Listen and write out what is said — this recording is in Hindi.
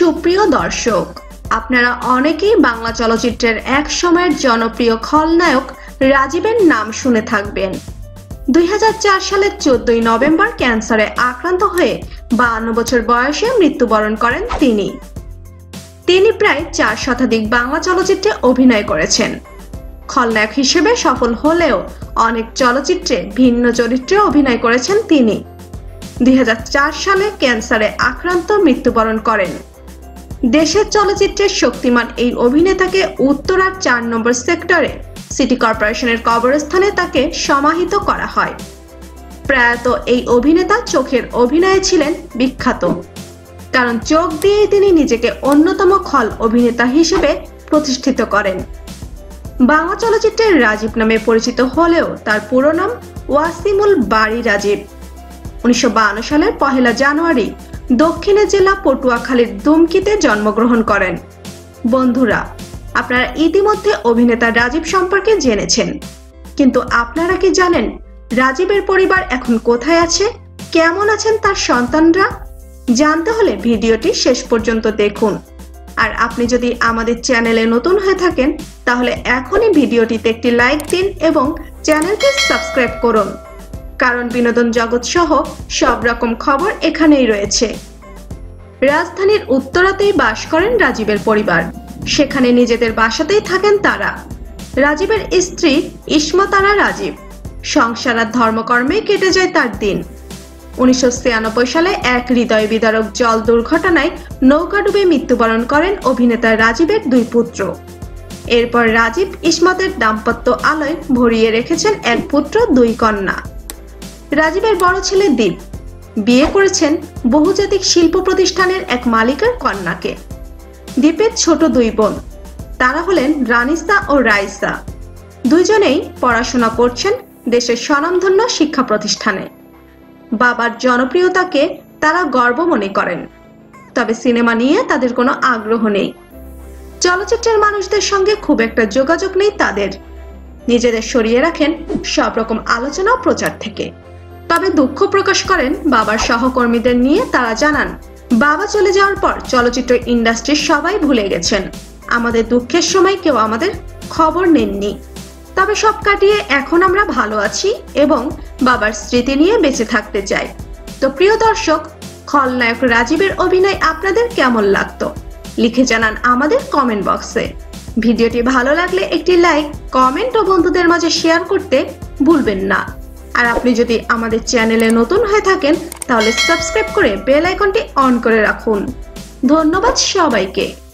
सुप्रिय दर्शक आपनारा अनेकेई बांगला चलचित्रेर एक समयेर जनप्रिय खलनायक राजीबेर नाम शुने थाकबेन। 2004 सालेर 14 नवेम्बर कैंसारे आक्रांत हये 52 बछर बयसे मृत्युबरण करेन। तिनि प्राय 4 शताधिक बांगला चलचित्रे अभिनय करेछेन। खलनायक हिसेबे सफल हलेओ अनेक चलचित्रे भिन्न चरित्रे अभिनय करेछेन तिनि। 2004 साले कैंसारे आक्रांत मृत्युबरण करेन। देशेर चलचित्रे शक्तिमान एई अभिनेताके उत्तरार 4 नम्बर सेक्टरे सिटी करपोरेशनेर कबरस्थाने ताके समाहित करा हय। प्रयात एई अभिनेता चोखेर अभिनये छिलेन विख्यात, कारण चोख दिये तिनि निजेके अन्यतम खल अभिनेता हिसेबे प्रतिष्ठित करेन। बांगला चलचित्रे राजीब नामे परिचित हलेओ तार पुरो नाम वासिमुल बारी राजीब। 1952 सालेर 1 जानुआरी दक्षिणे जिला पटुयाखालीर दुमकीते जन्मग्रहण करें। बंधुरा आपनारा इतिमध्ये अभिनेता राजीब सम्पर्के जेनेछेन, किन्तु आपनारा कि जानेन राजीबेर परिवार एखन कोथाय आछे, केमन आछेन तार सन्तानरा? जानते हले भिडियोटी शेष पर्यन्त देखुन। और आपनि जदि आमादेर चैनेले नतुन हये थाकेन ताहले एखोनी भिडियोटीते एकटी लाइक दिन एबं चैनेलके सबस्क्राइब करुन, कारण बिनोदन जगत सह सब रकम खबर एखानेई रयेछे। राजधानीर उत्तरातेई बास करें राजीबेर परिवार, सेखाने निजेदेर बासातेई थाकेन तारा। राजीबेर स्त्री इस्मतारा राजीब संसार धर्मकर्मे केटे जाय तार दिन। 1996 साले एक हृदय विदारक जल दुर्घटनाय नौकाडुबे मृत्युबरण करें अभिनेता राजीबेर 2 पुत्र। एरपर राजीब इस्मतेर दाम्पत्य आलोय भरिये रेखेछेन 1 पुत्र 2 कन्या। राजीबेर बड़ छेले दीप बिये करेछेन बहुजातिक शिल्प प्रतिष्ठानेर एक मालिकेर कन्याके। दीपेर छोट 2 बोन, तारा हलेन रानिसा और राइसा। दुइजनेई पढ़ाशोना करछेन देशेर स्वनामधन्य शिक्षा प्रतिष्ठाने। बाबार जनप्रियताके तारा गर्व मने करेन, तबे सिनेमा निये तादेर कोनो आग्रह नेई। चलचित्रेर मानुषदेर संगे खूब एकटा जोगाजोग नेई तादेर, निजेदेर सरिये राखेन सब रकम आलोचना प्रचार थेके। तबे दुख प्रकाश करें बाबार सहकर्मीदेर निये। तारा जानान बाबा चले जाओयार पर चलचित्र इंडस्ट्री सबाई भूले गेछेन, आमादेर दुःखेर समय केउ आमादेर खबर नेननी। तबे सब काटिये एखन आमरा भालो आछि एबं बाबार स्मृति निये बेঁচে থাকতে চাই। तो प्रिय दर्शक, खलनायक राजीबेर अभिनय आपनादेर केमन लागतो लिखे जानान आमादेर कमेंट बक्से। भिडियोटी भालो लागले एकटी लाइक, कमेंट और बंधुदेर माझे शेयर करते भूलबेन ना। और आपनी जदि आमादेर चैनेले नतून हये थाकेन ताहले सबस्क्राइब करे बेल आइकनटी अन करे राखुन। धन्यवाद सबाइके।